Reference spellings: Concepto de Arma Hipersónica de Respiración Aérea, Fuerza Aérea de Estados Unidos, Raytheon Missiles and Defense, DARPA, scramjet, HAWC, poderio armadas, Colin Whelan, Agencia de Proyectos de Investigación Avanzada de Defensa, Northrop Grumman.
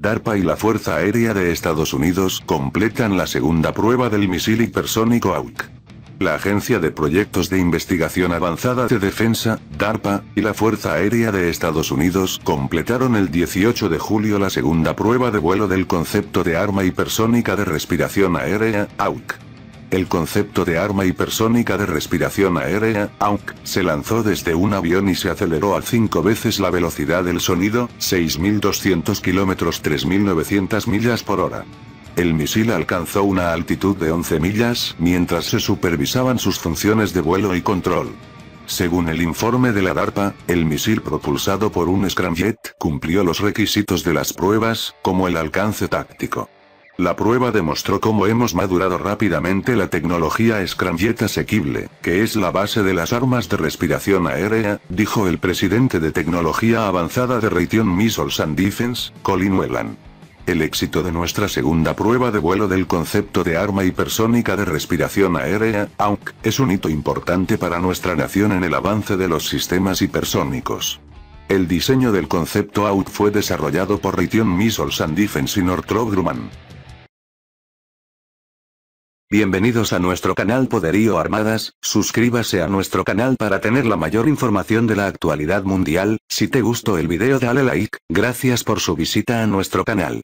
DARPA y la Fuerza Aérea de Estados Unidos completan la segunda prueba del misil hipersónico HAWC. La Agencia de Proyectos de Investigación Avanzada de Defensa, DARPA, y la Fuerza Aérea de Estados Unidos completaron el 18 de julio la segunda prueba de vuelo del concepto de arma hipersónica de respiración aérea, HAWC. El concepto de arma hipersónica de respiración aérea, HAWC, se lanzó desde un avión y se aceleró a 5 veces la velocidad del sonido, 6.200 kilómetros 3.900 millas por hora. El misil alcanzó una altitud de 11 millas mientras se supervisaban sus funciones de vuelo y control. Según el informe de la DARPA, el misil propulsado por un scramjet cumplió los requisitos de las pruebas, como el alcance táctico. La prueba demostró cómo hemos madurado rápidamente la tecnología scramjet asequible, que es la base de las armas de respiración aérea, dijo el presidente de tecnología avanzada de Raytheon Missiles and Defense, Colin Whelan. El éxito de nuestra segunda prueba de vuelo del concepto de arma hipersónica de respiración aérea, HAWC, es un hito importante para nuestra nación en el avance de los sistemas hipersónicos. El diseño del concepto HAWC fue desarrollado por Raytheon Missiles and Defense y Northrop Grumman. Bienvenidos a nuestro canal Poderío Armadas, suscríbase a nuestro canal para tener la mayor información de la actualidad mundial. Si te gustó el video dale like, gracias por su visita a nuestro canal.